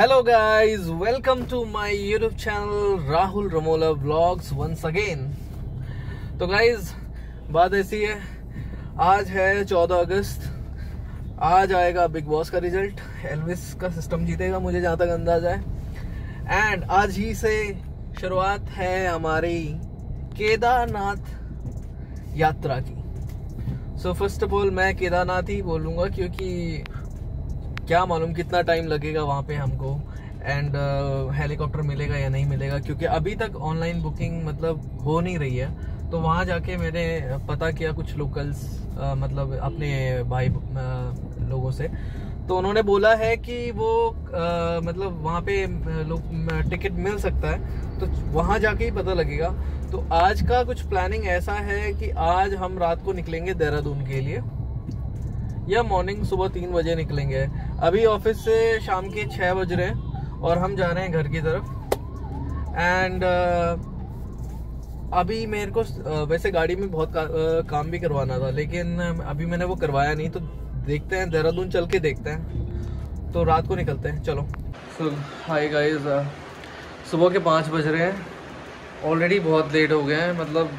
Hello guys, welcome to my YouTube channel Rahul Ramola vlogs once again. तो guys बात ऐसी है, आज है 14 अगस्त, आज आएगा बिग बॉस का रिजल्ट। एल्विस का सिस्टम जीतेगा मुझे जहाँ तक अंदाजा है। एंड आज ही से शुरुआत है हमारी केदारनाथ यात्रा की। सो फर्स्ट ऑफ ऑल मैं केदारनाथ ही बोलूँगा क्योंकि क्या मालूम कितना टाइम लगेगा वहाँ पे हमको, एंड हेलीकॉप्टर मिलेगा या नहीं मिलेगा, क्योंकि अभी तक ऑनलाइन बुकिंग मतलब हो नहीं रही है। तो वहाँ जाके मैंने पता किया कुछ लोकल्स मतलब अपने भाई लोगों से, तो उन्होंने बोला है कि वो मतलब वहाँ पे लोग टिकट मिल सकता है, तो वहाँ जाके ही पता लगेगा। तो आज का कुछ प्लानिंग ऐसा है कि आज हम रात को निकलेंगे देहरादून के लिए, या मॉर्निंग सुबह 3 बजे निकलेंगे। अभी ऑफिस से शाम के 6 बज रहे हैं और हम जा रहे हैं घर की तरफ। एंड अभी मेरे को वैसे गाड़ी में बहुत काम भी करवाना था, लेकिन अभी मैंने वो करवाया नहीं, तो देखते हैं देहरादून चल के देखते हैं। तो रात को निकलते हैं, चलो। सो हाय गाइस, सुबह के 5 बज रहे हैं, ऑलरेडी बहुत लेट हो गए हैं। मतलब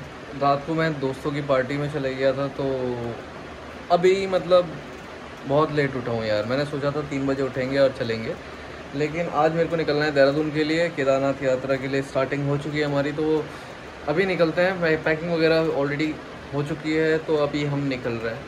रात को मैं दोस्तों की पार्टी में चले गया था, तो अभी मतलब बहुत लेट उठा हूँ यार। मैंने सोचा था 3 बजे उठेंगे और चलेंगे, लेकिन आज मेरे को निकलना है देहरादून के लिए, केदारनाथ यात्रा के लिए। स्टार्टिंग हो चुकी है हमारी, तो अभी निकलते हैं। पैकिंग वगैरह ऑलरेडी हो चुकी है, तो अभी हम निकल रहे हैं।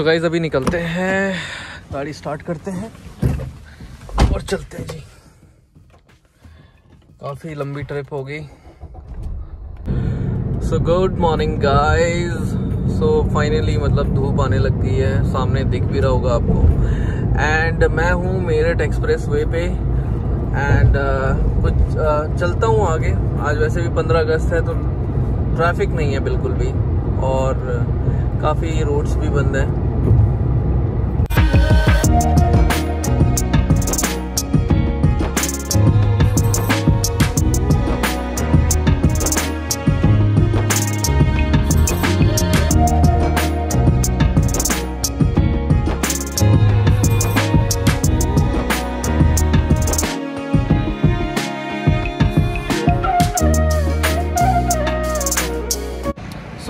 तो गाइज अभी निकलते हैं, गाड़ी स्टार्ट करते हैं और चलते हैं जी। काफ़ी लंबी ट्रिप होगी। So good morning guys. So finally मतलब धूप आने लग गई है, सामने दिख भी रहा होगा आपको। एंड मैं हूँ मेरठ एक्सप्रेस वे पे, एंड कुछ चलता हूँ आगे। आज वैसे भी 15 अगस्त है, तो ट्रैफिक नहीं है बिल्कुल भी, और काफ़ी रोड्स भी बंद हैं।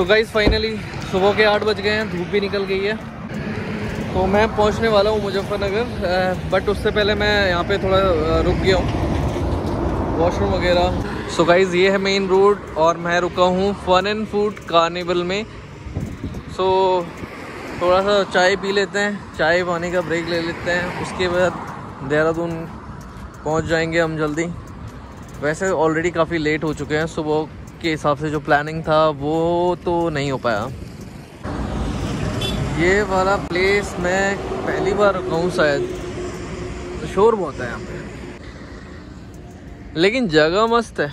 सो गाइज फाइनली सुबह के 8 बज गए हैं, धूप भी निकल गई है, तो मैं पहुंचने वाला हूं मुजफ्फरनगर। बट उससे पहले मैं यहां पे थोड़ा रुक गया हूं, वॉशरूम वगैरह। सो गाइज़ ये है मेन रोड, और मैं रुका हूं फन एंड फूड कार्निवल में। सो थोड़ा सा चाय पी लेते हैं, चाय पानी का ब्रेक ले लेते हैं, उसके बाद देहरादून पहुंच जाएंगे हम जल्दी। वैसे ऑलरेडी काफ़ी लेट हो चुके हैं, सुबह के हिसाब से जो प्लानिंग था वो तो नहीं हो पाया। ये वाला प्लेस मैं पहली बार रुका हूँ शायद, तो शोर बहुत है यहाँ पे, लेकिन जगह मस्त है।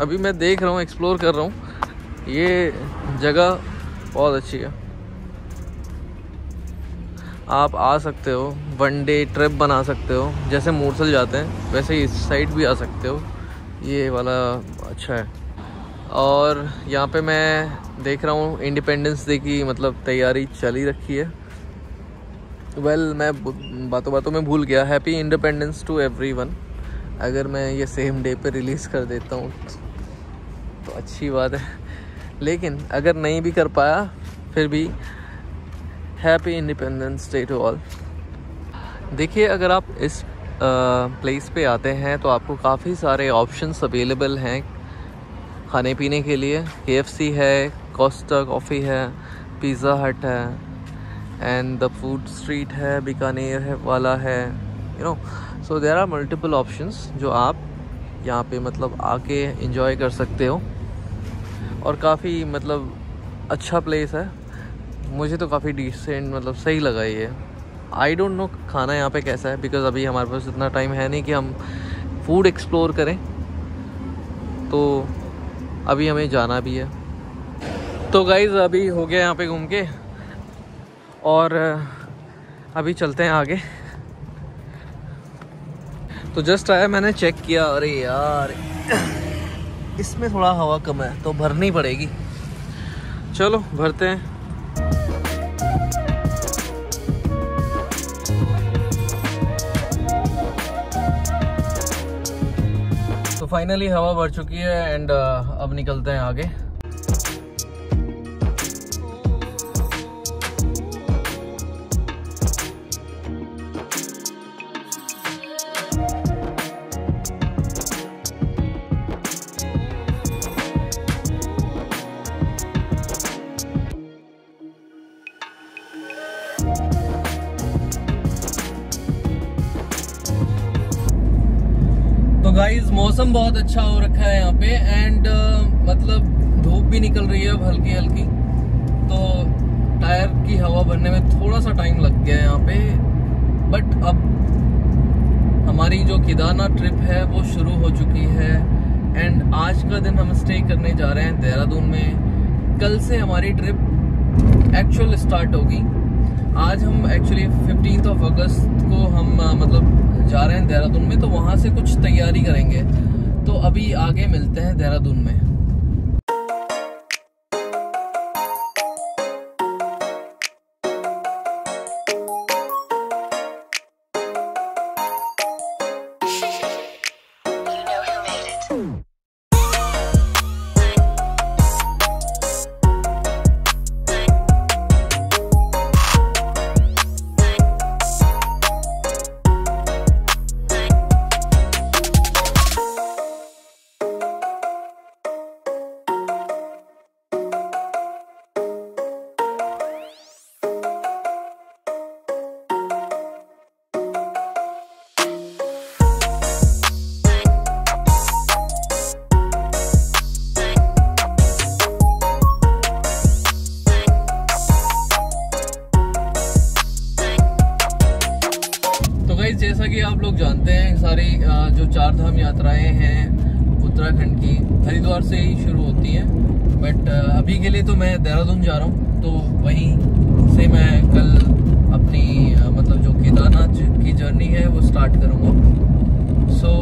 अभी मैं देख रहा हूँ, एक्सप्लोर कर रहा हूँ, ये जगह बहुत अच्छी है। आप आ सकते हो, 1 डे ट्रिप बना सकते हो, जैसे मूरसल जाते हैं वैसे ही इस साइड भी आ सकते हो। ये वाला अच्छा है। और यहाँ पे मैं देख रहा हूँ इंडिपेंडेंस डे की मतलब तैयारी चली रखी है। वेल, मैं बातों बातों में भूल गया, हैप्पी इंडिपेंडेंस टू एवरीवन। अगर मैं ये सेम डे पे रिलीज़ कर देता हूँ तो अच्छी बात है, लेकिन अगर नहीं भी कर पाया फिर भी happy independence day to all. देखिए, अगर आप इस प्लेस पे आते हैं तो आपको काफ़ी सारे ऑप्शंस अवेलेबल हैं खाने पीने के लिए। KFC है, कोस्टा कॉफ़ी है, पिज़्ज़ा हट है, एंड द फूड स्ट्रीट है, बीकानेर है वाला है, you know. So there are multiple options जो आप यहाँ पे मतलब आके एंजॉय कर सकते हो, और काफ़ी मतलब अच्छा प्लेस है। मुझे तो काफ़ी डिसेंट मतलब सही लगा ये। आई डोंट नो खाना यहाँ पे कैसा है, बिकॉज़ अभी हमारे पास इतना टाइम है नहीं कि हम फूड एक्सप्लोर करें, तो अभी हमें जाना भी है। तो गाइज़ अभी हो गया यहाँ पे घूम के, और अभी चलते हैं आगे। तो जस्ट आया, मैंने चेक किया, अरे यार इसमें थोड़ा हवा कम है तो भरनी पड़ेगी। चलो भरते हैं। तो फाइनली हवा भर चुकी है एंड अब निकलते हैं आगे। गाइस मौसम बहुत अच्छा हो रखा है यहाँ पे एंड मतलब धूप भी निकल रही है हल्की हल्की, तो टायर की हवा भरने में थोड़ा सा टाइम लग गया है यहाँ पे। बट अब हमारी जो केदारनाथ ट्रिप है वो शुरू हो चुकी है एंड आज का दिन हम स्टे करने जा रहे हैं देहरादून में। कल से हमारी ट्रिप एक्चुअल स्टार्ट होगी। आज हम एक्चुअली 15 अगस्त को हम मतलब जा रहे हैं देहरादून में, तो वहां से कुछ तैयारी करेंगे। तो अभी आगे मिलते हैं देहरादून में। जैसा कि आप लोग जानते हैं सारी जो चार धाम यात्राएं हैं उत्तराखंड की हरिद्वार से ही शुरू होती हैं, बट अभी के लिए तो मैं देहरादून जा रहा हूं। तो वहीं से मैं कल अपनी मतलब जो केदारनाथ की जर्नी है वो स्टार्ट करूंगा। सो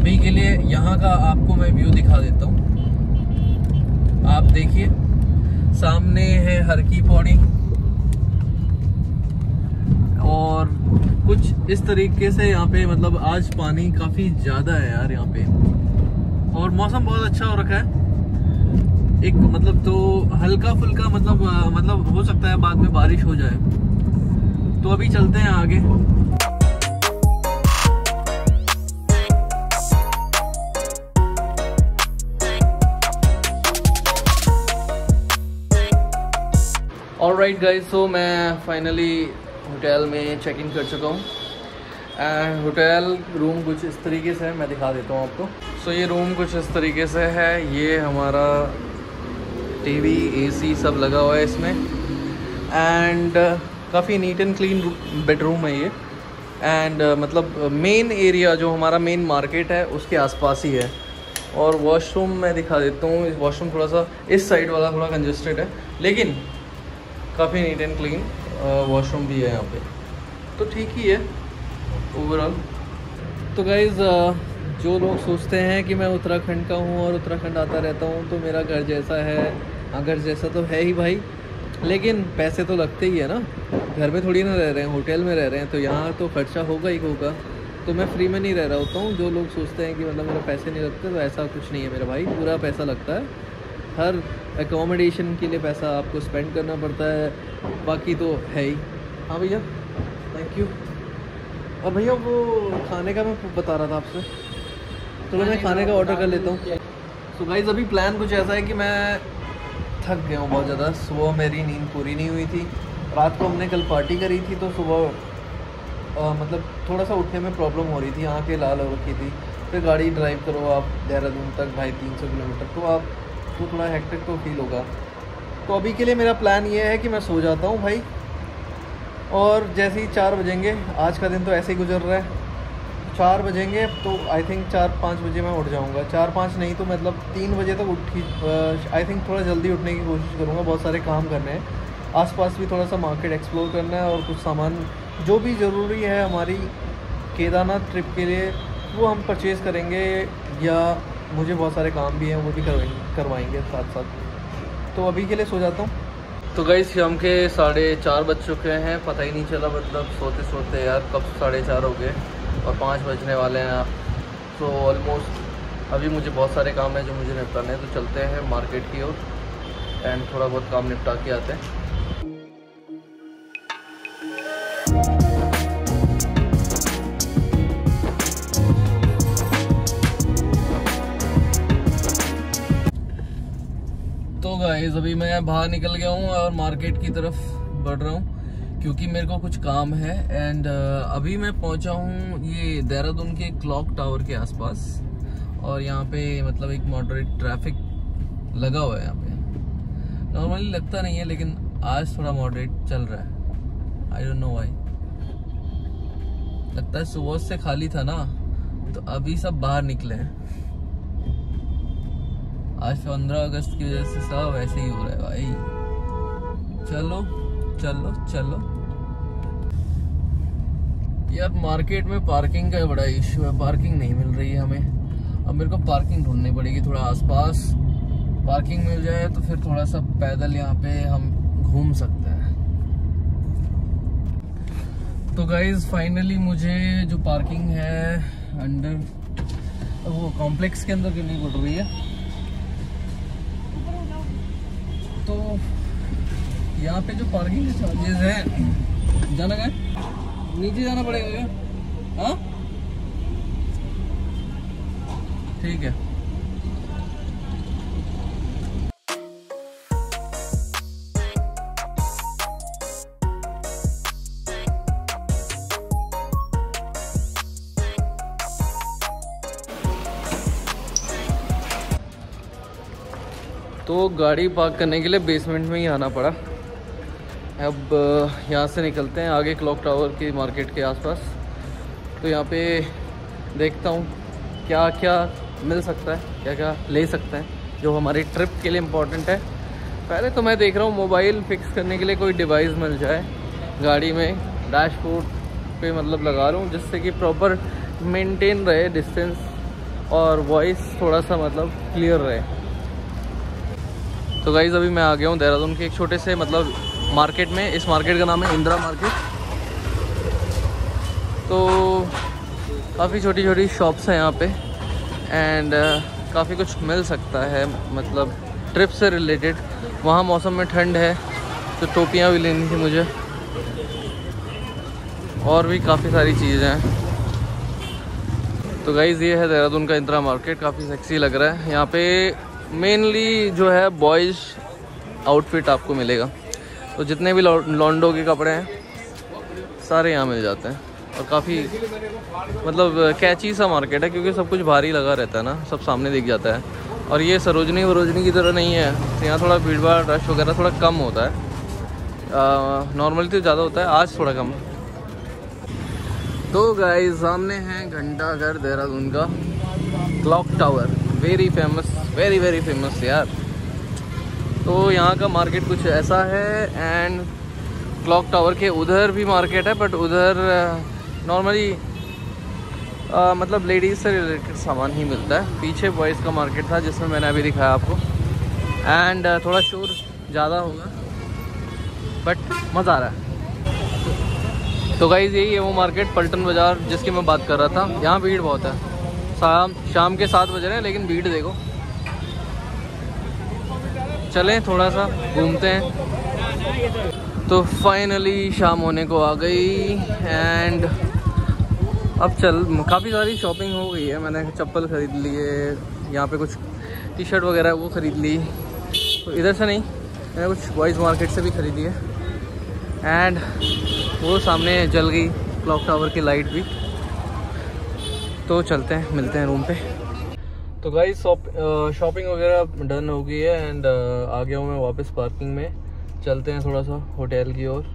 अभी के लिए यहां का आपको मैं व्यू दिखा देता हूं। आप देखिए सामने है हरकी पौड़ी और कुछ इस तरीके से यहाँ पे, मतलब आज पानी काफ़ी ज़्यादा है यार यहाँ पे और मौसम बहुत अच्छा हो रखा है। एक मतलब तो हल्का फुल्का मतलब हो सकता है बाद में बारिश हो जाए। तो अभी चलते हैं आगे। ऑलराइट गाइस, सो मैं फाइनली होटल में चेक इन कर चुका हूँ एंड होटल रूम कुछ इस तरीके से है, मैं दिखा देता हूँ आपको। सो ये रूम कुछ इस तरीके से है, ये हमारा टीवी एसी सब लगा हुआ है इसमें एंड काफ़ी नीट एंड क्लीन बेडरूम है ये एंड मतलब मेन एरिया जो हमारा मेन मार्केट है उसके आसपास ही है। और वॉशरूम मैं दिखा देता हूँ, इस वॉशरूम थोड़ा सा इस साइड वाला थोड़ा कंजेस्टेड है लेकिन काफ़ी नीट एंड क्लीन वॉशरूम भी है यहाँ पे, तो ठीक ही है ओवरऑल। तो गाइज़ जो लोग सोचते हैं कि मैं उत्तराखंड का हूँ और उत्तराखंड आता रहता हूँ तो मेरा घर जैसा है, हाँ घर जैसा तो है ही भाई, लेकिन पैसे तो लगते ही है ना। घर में थोड़ी ना रह रहे हैं, होटल में रह रहे हैं, तो यहाँ तो खर्चा होगा ही होगा। तो मैं फ्री में नहीं रह रहा होता हूँ। जो लोग सोचते हैं कि मतलब मेरा पैसे नहीं लगते, तो ऐसा कुछ नहीं है मेरा भाई, पूरा पैसा लगता है। हर एकोमोडेशन के लिए पैसा आपको स्पेंड करना पड़ता है, बाकी तो है ही। हाँ भैया थैंक यू। और भैया वो खाने का मैं बता रहा था आपसे, तो मैं खाने का ऑर्डर कर लेता हूँ। सो गाइज़ अभी प्लान कुछ ऐसा है कि मैं थक गया हूँ बहुत ज़्यादा, सुबह मेरी नींद पूरी नहीं हुई थी, रात को हमने कल पार्टी करी थी तो सुबह मतलब थोड़ा सा उठने में प्रॉब्लम हो रही थी, आँखें लाल हो रखी थी। फिर गाड़ी ड्राइव करो आप देहरादून तक भाई 300 किलोमीटर, तो आप तो थोड़ा हेक्टिक तो फील होगा। तो अभी के लिए मेरा प्लान ये है कि मैं सो जाता हूँ भाई और जैसे ही 4 बजेंगे, आज का दिन तो ऐसे ही गुजर रहा है, 4 बजेंगे तो आई थिंक 4-5 बजे मैं उठ जाऊँगा। 4-5 नहीं तो मतलब 3 बजे तक उठी, आई थिंक थोड़ा जल्दी उठने की कोशिश करूँगा, बहुत सारे काम करने हैं। आसपास भी थोड़ा सा मार्केट एक्सप्लोर करना है और कुछ सामान जो भी ज़रूरी है हमारी केदारनाथ ट्रिप के लिए वो हम परचेज़ करेंगे, या मुझे बहुत सारे काम भी हैं वो भी करवाएंगे साथ साथ। तो अभी के लिए सो जाता हूँ। तो गाइस शाम के 4:30 बज चुके हैं, पता ही नहीं चला मतलब सोते सोते यार कब 4:30 हो गए और 5 बजने वाले हैं। तो ऑलमोस्ट अभी मुझे बहुत सारे काम हैं जो मुझे निपटाने हैं, तो चलते हैं मार्केट की ओर एंड थोड़ा बहुत काम निपटा के आते हैं। तो गाइस अभी मैं बाहर निकल गया हूँ और मार्केट की तरफ बढ़ रहा हूँ क्योंकि मेरे को कुछ काम है। एंड अभी मैं पहुँचा हूँ ये देहरादून के क्लॉक टावर के आसपास, और यहाँ पे मतलब एक मॉडरेट ट्रैफिक लगा हुआ है। यहाँ पे नॉर्मली लगता नहीं है लेकिन आज थोड़ा मॉडरेट चल रहा है, आई डोंट नो व्हाई। लगता है सुबह से खाली था ना, तो अभी सब बाहर निकले हैं। आज 15 अगस्त की वजह से सब ऐसे ही हो रहा है भाई। चलो चलो चलो यार, मार्केट में पार्किंग का बड़ा इशू है, पार्किंग नहीं मिल रही है हमें। अब मेरे को पार्किंग ढूंढनी पड़ेगी, थोड़ा आसपास पार्किंग मिल जाए तो फिर थोड़ा सा पैदल यहाँ पे हम घूम सकते हैं। तो गाइज फाइनली मुझे जो पार्किंग है अंडर वो कॉम्प्लेक्स के अंदर कितनी पड़ रही है, तो यहाँ पे जो पार्किंग चार्जेस है जाना है, नीचे जाना पड़ेगा क्या? हाँ ठीक है। तो गाड़ी पार्क करने के लिए बेसमेंट में ही आना पड़ा। अब यहाँ से निकलते हैं आगे क्लॉक टावर की मार्केट के आसपास, तो यहाँ पे देखता हूँ क्या क्या मिल सकता है, क्या क्या ले सकते हैं जो हमारी ट्रिप के लिए इम्पोर्टेंट है। पहले तो मैं देख रहा हूँ मोबाइल फिक्स करने के लिए कोई डिवाइस मिल जाए गाड़ी में, डैशबोर्ड पे मतलब लगा लूँ, जिससे कि प्रॉपर मेनटेन रहे डिस्टेंस और वॉइस थोड़ा सा मतलब क्लियर रहे। तो गाइज़ अभी मैं आ गया हूँ देहरादून के एक छोटे से मतलब मार्केट में। इस मार्केट का नाम है इंदिरा मार्केट। तो काफ़ी छोटी छोटी शॉप्स हैं यहाँ पे एंड काफ़ी कुछ मिल सकता है मतलब ट्रिप से रिलेटेड। वहाँ मौसम में ठंड है तो टोपियाँ भी लेनी थी मुझे, और भी काफ़ी सारी चीज़ें हैं। तो गाइज़ ये है देहरादून का इंदिरा मार्केट, काफ़ी सेक्सी लग रहा है। यहाँ पे मेनली जो है बॉयज़ आउटफिट आपको मिलेगा, तो जितने भी लॉन्डो के कपड़े हैं सारे यहाँ मिल जाते हैं। और काफ़ी मतलब कैची सा मार्केट है क्योंकि सब कुछ भारी लगा रहता है ना, सब सामने दिख जाता है। और ये सरोजनी वरोजनी की तरह नहीं है, तो यहाँ थोड़ा भीड़ भाड़ रश वगैरह थोड़ा कम होता है, नॉर्मली तो ज़्यादा होता है, आज थोड़ा कम। तो गाइस सामने है घंटाघर देहरादून का clock tower, very famous, very very famous यार। तो यहाँ का मार्केट कुछ ऐसा है एंड क्लॉक टावर के उधर भी मार्केट है, बट उधर नॉर्मली मतलब लेडीज़ से रिलेटेड सामान ही मिलता है। पीछे बॉयज़ का मार्केट था जिसमें मैंने अभी दिखाया आपको, एंड थोड़ा शोर ज़्यादा होगा बट मज़ा आ रहा है। तो गाइज़ यही है वो मार्केट पलटन बाज़ार जिसकी मैं बात कर रहा था। यहाँ भीड़ बहुत है, शाम के 7 बज रहे हैं लेकिन भीड़ देखो। चलें थोड़ा सा घूमते हैं। तो फाइनली शाम होने को आ गई एंड अब चल काफ़ी सारी शॉपिंग हो गई है। मैंने चप्पल ख़रीद लिए, यहाँ पे कुछ टी शर्ट वगैरह वो ख़रीद ली, तो इधर से नहीं मैंने कुछ बॉयज़ मार्केट से भी ख़रीदी है। एंड वो सामने जल गई क्लॉक टावर की लाइट भी। तो चलते हैं, मिलते हैं रूम पे। तो गाइस शॉपिंग वगैरह डन हो गई है एंड आ गया हूँ मैं वापस पार्किंग में। चलते हैं थोड़ा सा होटल की ओर।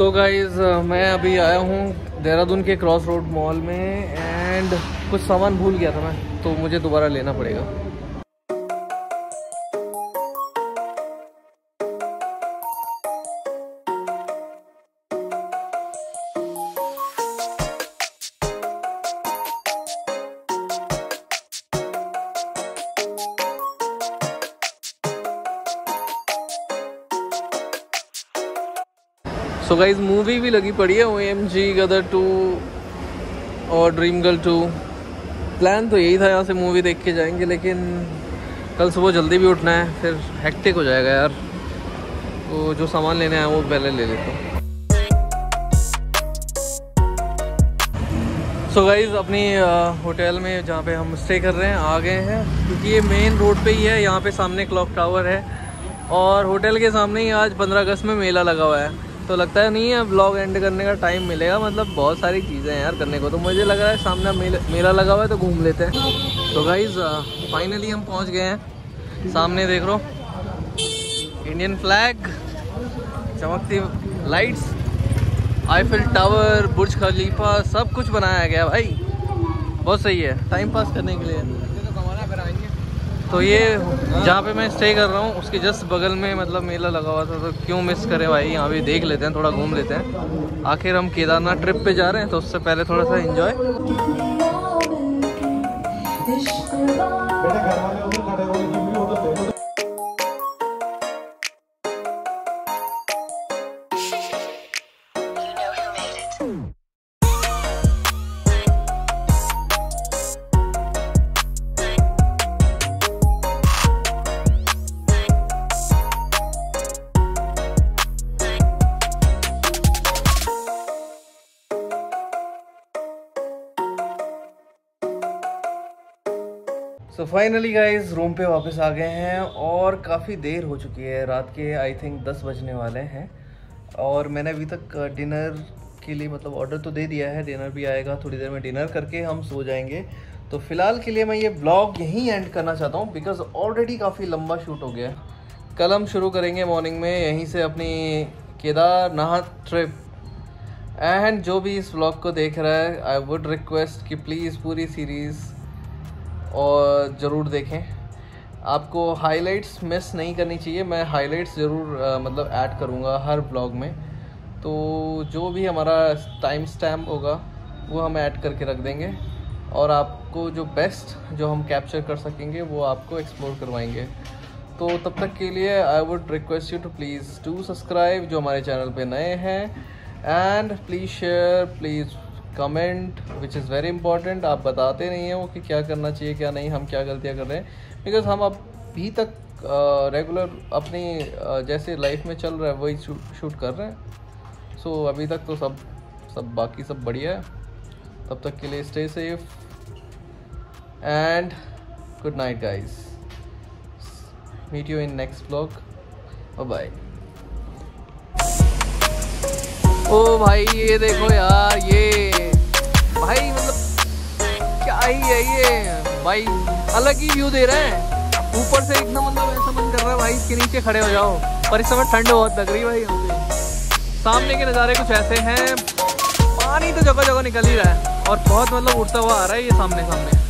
तो गाइज़ मैं अभी आया हूँ देहरादून के क्रॉस रोड मॉल में एंड कुछ सामान भूल गया था मैं, तो मुझे दोबारा लेना पड़ेगा। तो गाइज़ मूवी भी लगी पड़ी है, OMG, गदर 2 और ड्रीम गर्ल 2। प्लान तो यही था यहाँ से मूवी देख के जाएंगे, लेकिन कल सुबह जल्दी भी उठना है, फिर हेक्टिक हो जाएगा यार। तो जो सामान लेने आया वो पहले ले लेता हूँ। सो गाइज़ अपनी होटल में जहाँ पे हम स्टे कर रहे हैं आ गए हैं, क्योंकि ये मेन रोड पे ही है। यहाँ पे सामने क्लॉक टावर है और होटल के सामने ही आज 15 अगस्त में मेला लगा हुआ है। तो लगता है नहीं है ब्लॉग एंड करने का टाइम मिलेगा, मतलब बहुत सारी चीज़ें हैं यार करने को। तो मुझे लग रहा है सामने मेला लगा हुआ है तो घूम लेते हैं। तो गाइज़ फाइनली हम पहुंच गए हैं, सामने देख लो इंडियन फ्लैग, चमकती lights, Eiffel tower, Burj Khalifa, सब कुछ बनाया गया भाई। बहुत सही है टाइम पास करने के लिए। तो ये जहाँ पे मैं स्टे कर रहा हूँ उसके जस्ट बगल में मतलब मेला लगा हुआ था, तो क्यों मिस करें भाई। यहाँ भी देख लेते हैं, थोड़ा घूम लेते हैं। आखिर हम केदारनाथ ट्रिप पे जा रहे हैं, तो उससे पहले थोड़ा सा एंजॉय। तो फाइनली गाइज़ रूम पे वापस आ गए हैं और काफ़ी देर हो चुकी है, रात के आई थिंक 10 बजने वाले हैं। और मैंने अभी तक डिनर के लिए मतलब ऑर्डर तो दे दिया है, डिनर भी आएगा थोड़ी देर में। डिनर करके हम सो जाएंगे। तो फ़िलहाल के लिए मैं ये ब्लॉग यहीं एंड करना चाहता हूँ, बिकॉज़ ऑलरेडी काफ़ी लंबा शूट हो गया। कल हम शुरू करेंगे मॉर्निंग में यहीं से अपनी केदारनाथ ट्रिप। एंड जो भी इस ब्लॉग को देख रहा है, आई वुड रिक्वेस्ट कि प्लीज़ पूरी सीरीज़ और ज़रूर देखें। आपको हाइलाइट्स मिस नहीं करनी चाहिए। मैं हाइलाइट्स ज़रूर मतलब ऐड करूँगा हर ब्लॉग में। तो जो भी हमारा टाइम स्टैम्प होगा वो हम ऐड करके रख देंगे, और आपको जो बेस्ट जो हम कैप्चर कर सकेंगे वो आपको एक्सप्लोर करवाएंगे। तो तब तक के लिए I would request you to please do subscribe जो हमारे चैनल पे नए हैं, and please share, please comment, which is very important. आप बताते नहीं हैं वो कि क्या करना चाहिए क्या नहीं, हम क्या गलतियाँ कर रहे हैं, बिकॉज हम अभी तक रेगुलर अपनी जैसे लाइफ में चल रहा है वही शूट कर रहे हैं। सो अभी तक तो सब बाकी सब बढ़िया है। तब तक के लिए stay safe and good night guys. Meet you in next vlog. Bye. ओ भाई ये देखो यार, ये भाई मतलब क्या ही है ये भाई, अलग ही व्यू दे रहा है। ऊपर से एकदम मतलब ऐसा मन कर रहा है भाई इसके नीचे खड़े हो जाओ, पर इस समय ठंड बहुत लग रही है भाई हमको। सामने के नज़ारे कुछ ऐसे हैं, पानी तो जगह जगह निकल ही रहा है और बहुत मतलब उड़ता हुआ आ रहा है ये सामने